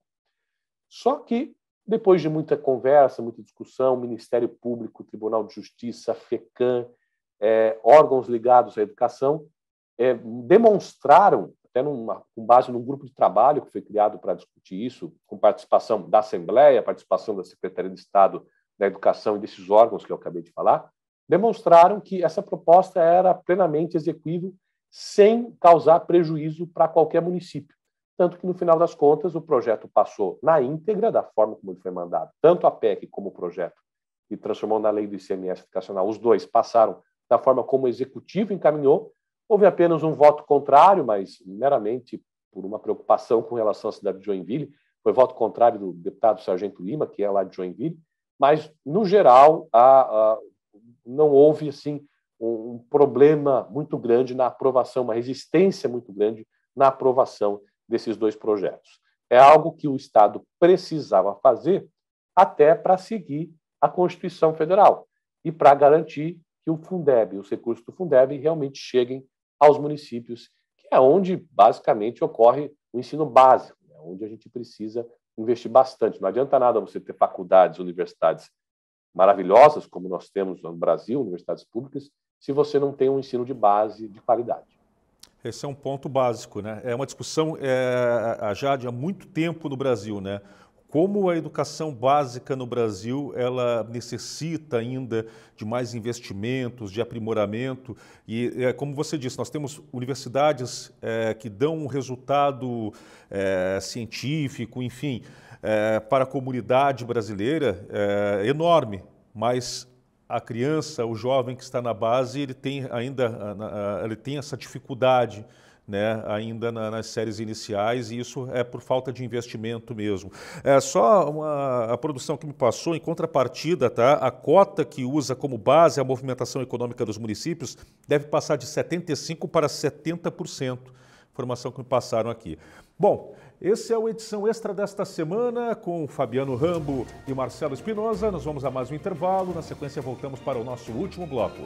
Só que, depois de muita conversa, muita discussão, Ministério Público, Tribunal de Justiça, FECAM, órgãos ligados à educação, demonstraram, até com base num grupo de trabalho que foi criado para discutir isso, com participação da Assembleia, participação da Secretaria de Estado da Educação e desses órgãos que eu acabei de falar, demonstraram que essa proposta era plenamente execuível sem causar prejuízo para qualquer município. Tanto que, no final das contas, o projeto passou na íntegra, da forma como ele foi mandado, tanto a PEC como o projeto que transformou na lei do ICMS educacional. Os dois passaram da forma como o Executivo encaminhou. Houve apenas um voto contrário, mas meramente por uma preocupação com relação à cidade de Joinville. Foi voto contrário do deputado Sargento Lima, que é lá de Joinville. Mas, no geral, não houve assim um problema muito grande na aprovação, uma resistência muito grande na aprovação desses dois projetos. É algo que o Estado precisava fazer até para seguir a Constituição Federal e para garantir que o Fundeb, os recursos do Fundeb, realmente cheguem aos municípios, que é onde basicamente ocorre o ensino básico, né? Onde a gente precisa investir bastante. Não adianta nada você ter faculdades, universidades maravilhosas, como nós temos no Brasil, universidades públicas, se você não tem um ensino de base de qualidade. Esse é um ponto básico, né? É uma discussão já há muito tempo no Brasil, né? Como a educação básica no Brasil, ela necessita ainda de mais investimentos, de aprimoramento. E, como você disse, nós temos universidades que dão um resultado científico, enfim, para a comunidade brasileira enorme, mas a criança, o jovem que está na base, ele tem ainda essa dificuldade, né, ainda nas séries iniciais, e isso é por falta de investimento mesmo. A produção que me passou, em contrapartida, tá? A cota que usa como base a movimentação econômica dos municípios deve passar de 75% para 70%. Informação que me passaram aqui. Bom, esse é o Edição Extra desta semana com Fabiano Rambo e Marcelo Espinosa. Nós vamos a mais um intervalo. Na sequência, voltamos para o nosso último bloco.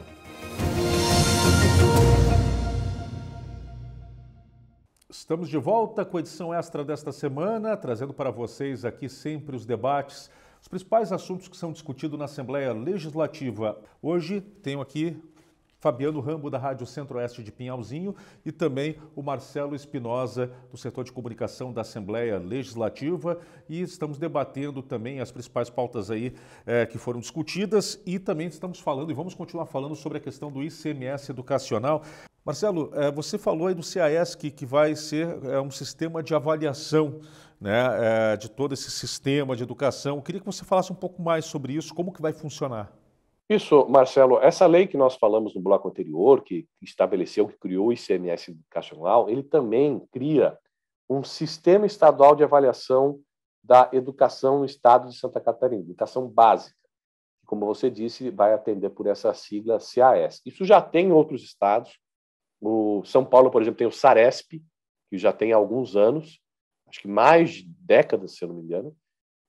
Estamos de volta com a Edição Extra desta semana, trazendo para vocês aqui sempre os debates, os principais assuntos que são discutidos na Assembleia Legislativa. Hoje tenho aqui Fabiano Rambo, da Rádio Centro-Oeste de Pinhalzinho, e também o Marcelo Espinosa, do setor de comunicação da Assembleia Legislativa. E estamos debatendo também as principais pautas aí que foram discutidas, e também estamos falando, e vamos continuar falando, sobre a questão do ICMS educacional. Marcelo, você falou aí do CASC, que vai ser um sistema de avaliação, né, de todo esse sistema de educação. Eu queria que você falasse um pouco mais sobre isso, como que vai funcionar. Isso, Marcelo. Essa lei que nós falamos no bloco anterior, que estabeleceu, que criou o ICMS educacional, ele também cria um sistema estadual de avaliação da educação no estado de Santa Catarina, educação básica, que, como você disse, vai atender por essa sigla CAS. Isso já tem em outros estados. O São Paulo, por exemplo, tem o SARESP, que já tem há alguns anos, acho que mais de décadas, se eu não me engano.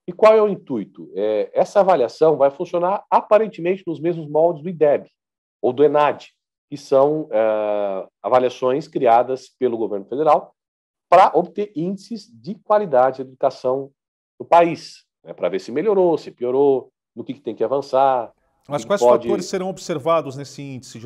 E qual é o intuito? Essa avaliação vai funcionar aparentemente nos mesmos moldes do IDEB ou do ENAD, que são avaliações criadas pelo governo federal para obter índices de qualidade da educação do país, né, para ver se melhorou, se piorou, no que tem que avançar. Mas quais fatores serão observados nesse índice,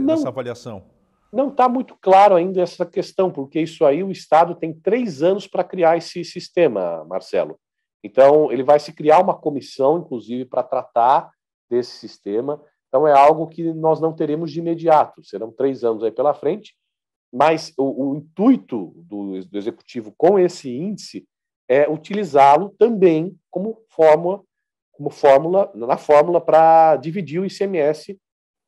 nessa avaliação? Não está muito claro ainda essa questão, porque isso aí o Estado tem 3 anos para criar esse sistema, Marcelo. Então, ele vai se criar uma comissão, inclusive, para tratar desse sistema. Então, é algo que nós não teremos de imediato. Serão 3 anos aí pela frente, mas o intuito do Executivo com esse índice é utilizá-lo também como fórmula para dividir o ICMS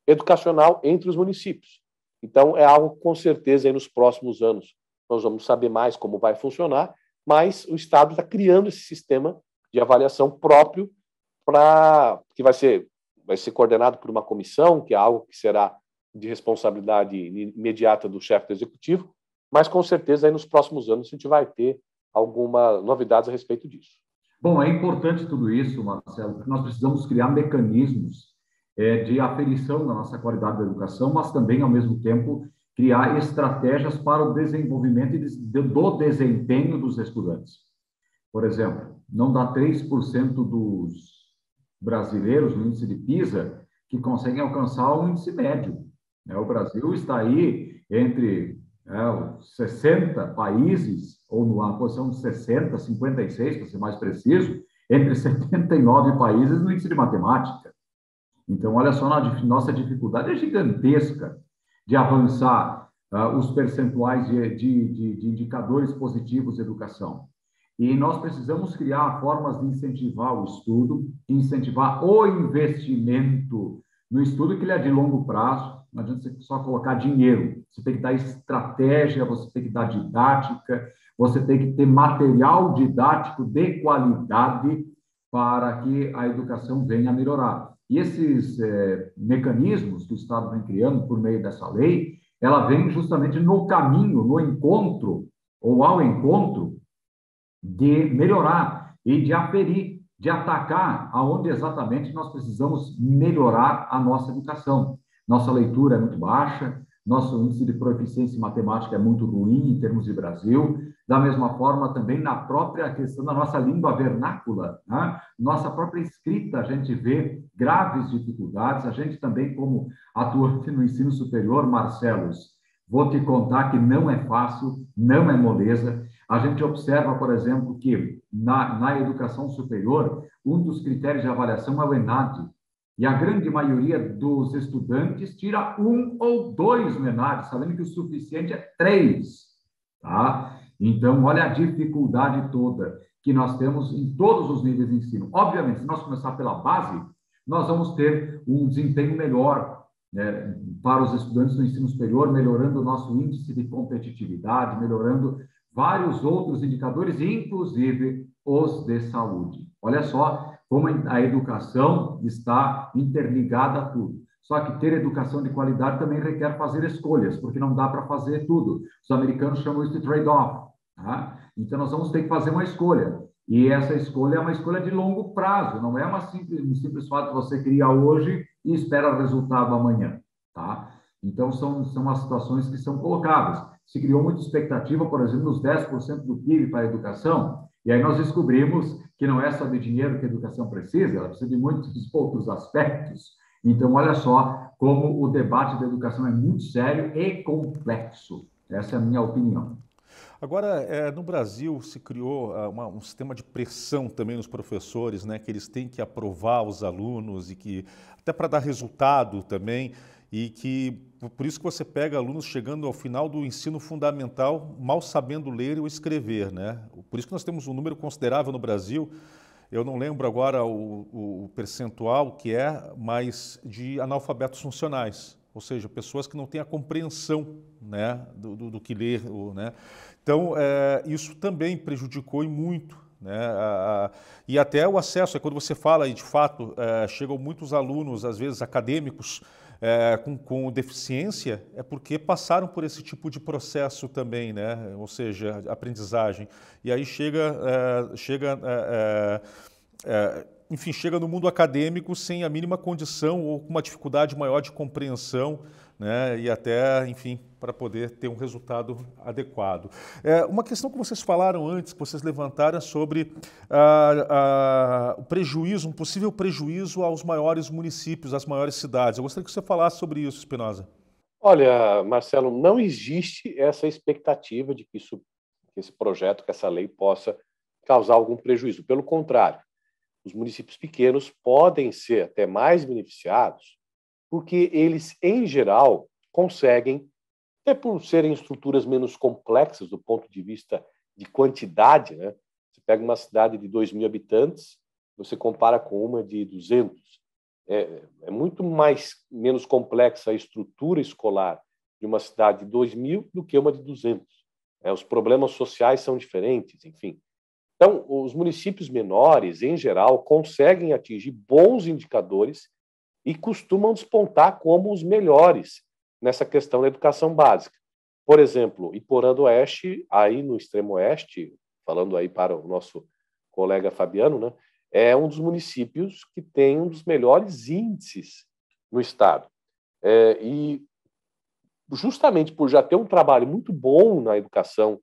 educacional entre os municípios. Então, é algo que, com certeza, aí nos próximos anos nós vamos saber mais como vai funcionar, mas o Estado está criando esse sistema de avaliação próprio, que vai ser coordenado por uma comissão, que é algo que será de responsabilidade imediata do chefe do Executivo, mas, com certeza, aí nos próximos anos a gente vai ter algumas novidades a respeito disso. Bom, é importante tudo isso, Marcelo, porque nós precisamos criar mecanismos de aferição da nossa qualidade da educação, mas também, ao mesmo tempo, criar estratégias para o desenvolvimento do desempenho dos estudantes. Por exemplo, não dá 3% dos brasileiros no índice de PISA que conseguem alcançar o índice médio. O Brasil está aí entre 60 países, ou numa posição de 60, 56, para ser mais preciso, entre 79 países no índice de matemática. Então, olha só, nossa dificuldade é gigantesca de avançar os percentuais de indicadores positivos de educação. E nós precisamos criar formas de incentivar o estudo, incentivar o investimento no estudo, que ele é de longo prazo. Não adianta você só colocar dinheiro. Você tem que dar estratégia, você tem que dar didática, você tem que ter material didático de qualidade para que a educação venha a melhorar. E esses mecanismos que o Estado vem criando por meio dessa lei, ela vem justamente no caminho, no encontro, ou ao encontro, de melhorar e de aferir, de atacar aonde exatamente nós precisamos melhorar a nossa educação. Nossa leitura é muito baixa, nosso índice de proficiência em matemática é muito ruim em termos de Brasil, da mesma forma também na própria questão da nossa língua vernácula, né? Nossa própria escrita, a gente vê graves dificuldades. A gente também, como atuante no ensino superior, Marcelo, vou te contar que não é fácil, não é moleza. A gente observa, por exemplo, que na educação superior, um dos critérios de avaliação é o ENAD. E a grande maioria dos estudantes tira 1 ou 2 no ENAD, sabendo que o suficiente é 3. Tá? Então, olha a dificuldade toda que nós temos em todos os níveis de ensino. Obviamente, se nós começar pela base, nós vamos ter um desempenho melhor, né, para os estudantes do ensino superior, melhorando o nosso índice de competitividade, melhorando vários outros indicadores, inclusive os de saúde. Olha só como a educação está interligada a tudo. Só que ter educação de qualidade também requer fazer escolhas, porque não dá para fazer tudo. Os americanos chamam isso de trade-off. Tá? Então, nós vamos ter que fazer uma escolha. E essa escolha é uma escolha de longo prazo, não é um simples fato que você cria hoje e espera resultado amanhã. Tá? Então, são as situações que são colocadas. Se criou muita expectativa, por exemplo, nos 10% do PIB para a educação, e aí nós descobrimos que não é só de dinheiro que a educação precisa, ela precisa de muitos outros aspectos. Então, olha só como o debate da educação é muito sério e complexo. Essa é a minha opinião. Agora, no Brasil se criou um sistema de pressão também nos professores, né, que eles têm que aprovar os alunos, e que até para dar resultado também, e que por isso que você pega alunos chegando ao final do ensino fundamental mal sabendo ler ou escrever, né? Por isso que nós temos um número considerável no Brasil, eu não lembro agora o percentual que é, mas de analfabetos funcionais, ou seja, pessoas que não têm a compreensão, né, do que ler, né? Então, isso também prejudicou e muito, né? E até o acesso, é quando você fala, e de fato, chegam muitos alunos, às vezes acadêmicos, com deficiência, é porque passaram por esse tipo de processo também, né? Ou seja, aprendizagem. E aí chega no mundo acadêmico sem a mínima condição ou com uma dificuldade maior de compreensão, né? E até, enfim, para poder ter um resultado adequado. Uma questão que vocês falaram antes, que vocês levantaram, é sobre o prejuízo, um possível prejuízo aos maiores municípios, às maiores cidades. Eu gostaria que você falasse sobre isso, Espinosa. Olha, Marcelo, não existe essa expectativa de que, esse projeto, que essa lei possa causar algum prejuízo. Pelo contrário, os municípios pequenos podem ser até mais beneficiados, porque eles, em geral, conseguem, até por serem estruturas menos complexas do ponto de vista de quantidade, né? Você pega uma cidade de 2 mil habitantes, você compara com uma de 200. É muito menos complexa a estrutura escolar de uma cidade de 2 mil do que uma de 200. Os problemas sociais são diferentes, enfim. Então, os municípios menores, em geral, conseguem atingir bons indicadores e costumam despontar como os melhores nessa questão da educação básica. Por exemplo, Iporã do Oeste, aí no extremo oeste, falando aí para o nosso colega Fabiano, né, é um dos municípios que tem um dos melhores índices no estado. E justamente por já ter um trabalho muito bom na educação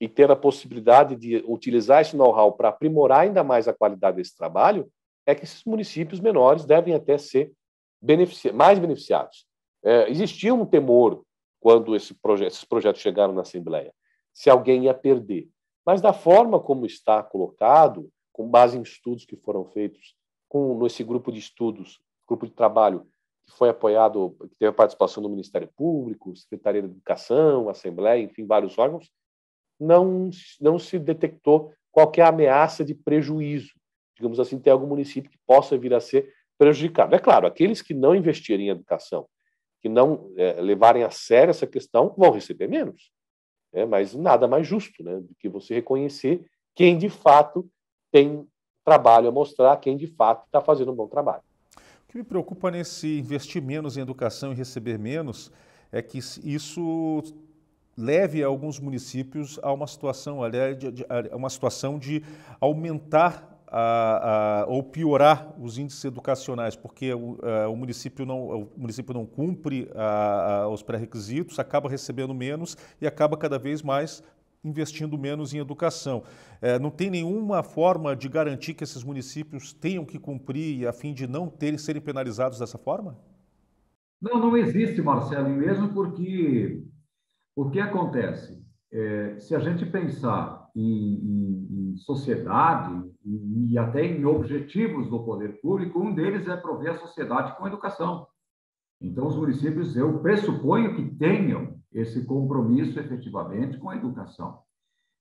e ter a possibilidade de utilizar esse know-how para aprimorar ainda mais a qualidade desse trabalho, é que esses municípios menores devem até ser mais beneficiados. Existia um temor quando esses projetos chegaram na Assembleia, se alguém ia perder. Mas da forma como está colocado, com base em estudos que foram feitos, nesse grupo de estudos, grupo de trabalho que foi apoiado, que teve a participação do Ministério Público, Secretaria de Educação, Assembleia, enfim, vários órgãos, não se detectou qualquer ameaça de prejuízo. Digamos assim, tem algum município que possa vir a ser prejudicado. É claro, aqueles que não investirem em educação, que não levarem a sério essa questão, vão receber menos. Mas nada mais justo, né, do que você reconhecer quem, de fato, tem trabalho a mostrar, quem, de fato, está fazendo um bom trabalho. O que me preocupa nesse investir menos em educação e receber menos é que isso leve alguns municípios a uma situação, de aumentar ou piorar os índices educacionais, porque o município não cumpre os pré-requisitos, acaba recebendo menos e acaba cada vez mais investindo menos em educação. Não tem nenhuma forma de garantir que esses municípios tenham que cumprir a fim de não serem penalizados dessa forma? Não existe, Marcelo, mesmo porque o que acontece? Se a gente pensar em sociedade e até em objetivos do poder público, um deles é prover a sociedade com educação. Então, os municípios, eu pressuponho que tenham esse compromisso efetivamente com a educação.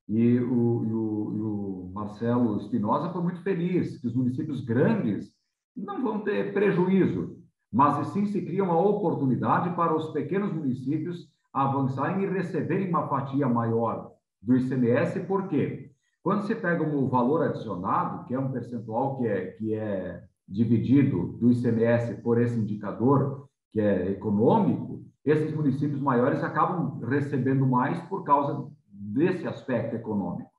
E o Marcelo Espinosa foi muito feliz que os municípios grandes não vão ter prejuízo, mas sim se cria uma oportunidade para os pequenos municípios avançarem e receberem uma fatia maior do ICMS. Por quê? Quando você pega o valor adicionado, que é um percentual que é dividido do ICMS por esse indicador, que é econômico, esses municípios maiores acabam recebendo mais por causa desse aspecto econômico.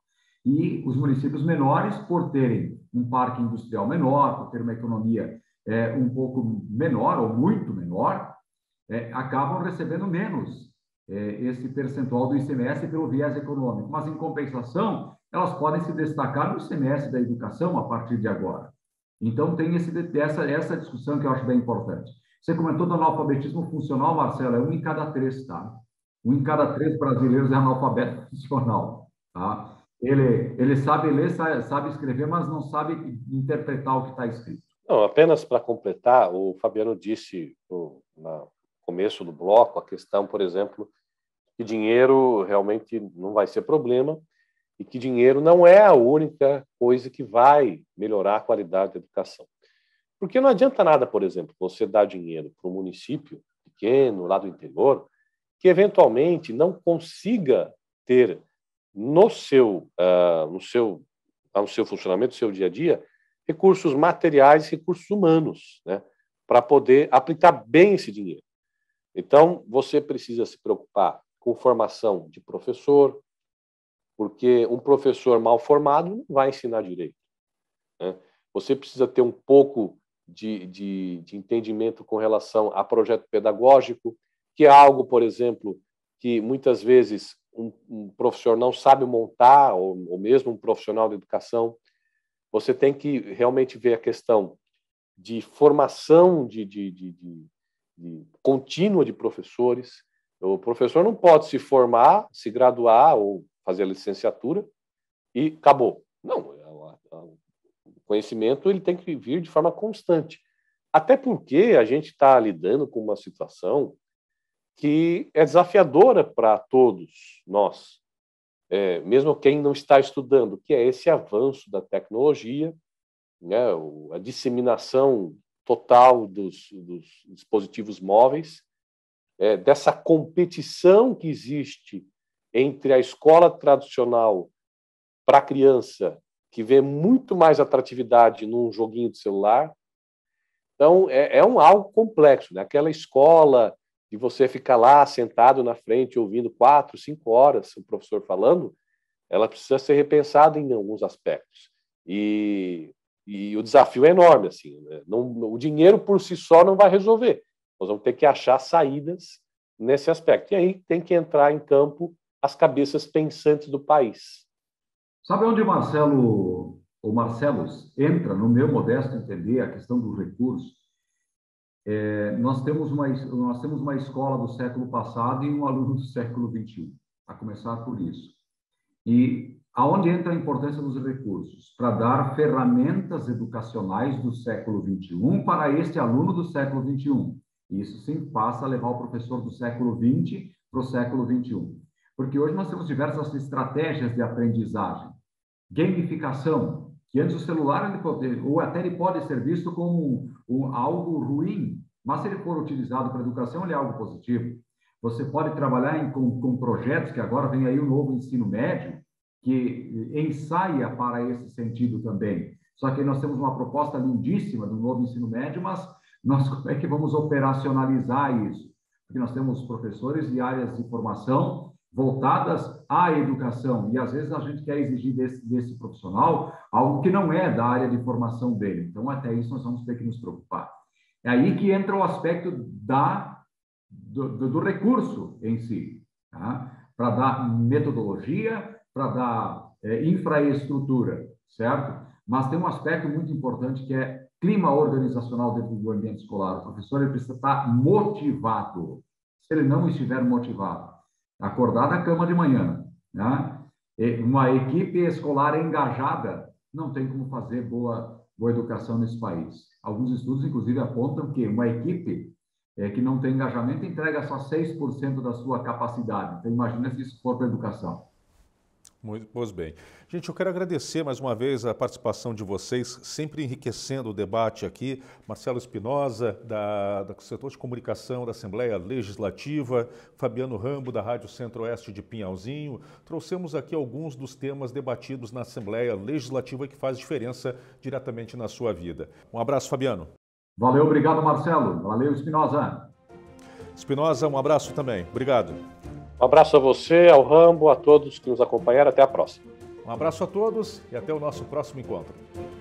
E os municípios menores, por terem um parque industrial menor, por ter uma economia um pouco menor ou muito menor, acabam recebendo menos esse percentual do ICMS pelo viés econômico. Mas, em compensação, elas podem se destacar no ICMS da educação a partir de agora. Então, tem essa discussão que eu acho bem importante. Você comentou do analfabetismo funcional, Marcelo, é 1 em cada 3, tá? 1 em cada 3 brasileiros é analfabeto funcional, tá? Ele sabe ler, sabe escrever, mas não sabe interpretar o que está escrito. Não, apenas para completar, o Fabiano disse no começo do bloco, a questão, por exemplo, que dinheiro realmente não vai ser problema e que dinheiro não é a única coisa que vai melhorar a qualidade da educação. Porque não adianta nada, por exemplo, você dar dinheiro para um município pequeno, lá do interior, que eventualmente não consiga ter no seu ao seu funcionamento, ao seu dia a dia, recursos materiais, recursos humanos, né, para poder aplicar bem esse dinheiro. Então, você precisa se preocupar com formação de professor, porque um professor mal formado não vai ensinar direito, né? Você precisa ter um pouco de entendimento com relação a projeto pedagógico, que é algo, por exemplo, que muitas vezes um profissional não sabe montar, ou mesmo um profissional de educação. Você tem que realmente ver a questão de formação de contínua de professores. O professor não pode se formar, se graduar ou fazer a licenciatura e acabou. Não, o conhecimento ele tem que vir de forma constante. Até porque a gente está lidando com uma situação que é desafiadora para todos nós, mesmo quem não está estudando, que é esse avanço da tecnologia, né, a disseminação total dos dispositivos móveis, dessa competição que existe entre a escola tradicional para a criança, que vê muito mais atratividade num joguinho de celular. Então, é algo complexo, né? Aquela escola de você ficar lá sentado na frente ouvindo 4, 5 horas o professor falando, ela precisa ser repensada em alguns aspectos. E o desafio é enorme, assim, né? O dinheiro por si só não vai resolver. Nós vamos ter que achar saídas nesse aspecto. E aí tem que entrar em campo as cabeças pensantes do país. Sabe onde o Marcelo entra, no meu modesto entender, a questão do recurso? Nós temos uma escola do século passado e um aluno do século XXI, a começar por isso. E aonde entra a importância dos recursos? Para dar ferramentas educacionais do século XXI para este aluno do século XXI. Isso, sim, passa a levar o professor do século XX para o século XXI. Porque hoje nós temos diversas estratégias de aprendizagem. Gamificação, que antes o celular, ele pode ser visto como algo ruim, mas se ele for utilizado para a educação, ele é algo positivo. Você pode trabalhar com projetos, que agora vem aí o novo ensino médio, que ensaia para esse sentido também. Só que nós temos uma proposta lindíssima do novo ensino médio, mas nós como é que vamos operacionalizar isso? Porque nós temos professores de áreas de formação voltadas à educação, e às vezes a gente quer exigir desse profissional algo que não é da área de formação dele. Então, até isso nós vamos ter que nos preocupar. É aí que entra o aspecto do recurso em si, tá? Para dar metodologia, para dar infraestrutura, certo? Mas tem um aspecto muito importante que é clima organizacional dentro do ambiente escolar. O professor ele precisa estar motivado. Se ele não estiver motivado, acordar da cama de manhã, né? Uma equipe escolar engajada, não tem como fazer boa educação nesse país. Alguns estudos, inclusive, apontam que uma equipe que não tem engajamento entrega só 6% da sua capacidade. Então, imagina se isso for para a educação. Muito, pois bem. Gente, eu quero agradecer mais uma vez a participação de vocês, sempre enriquecendo o debate aqui. Marcelo Espinosa, do setor de comunicação da Assembleia Legislativa, Fabiano Rambo, da Rádio Centro-Oeste de Pinhalzinho. Trouxemos aqui alguns dos temas debatidos na Assembleia Legislativa que faz diferença diretamente na sua vida. Um abraço, Fabiano. Valeu, obrigado, Marcelo. Valeu, Espinosa. Espinosa, um abraço também. Obrigado. Um abraço a você, ao Rambo, a todos que nos acompanharam. Até a próxima. Um abraço a todos e até o nosso próximo encontro.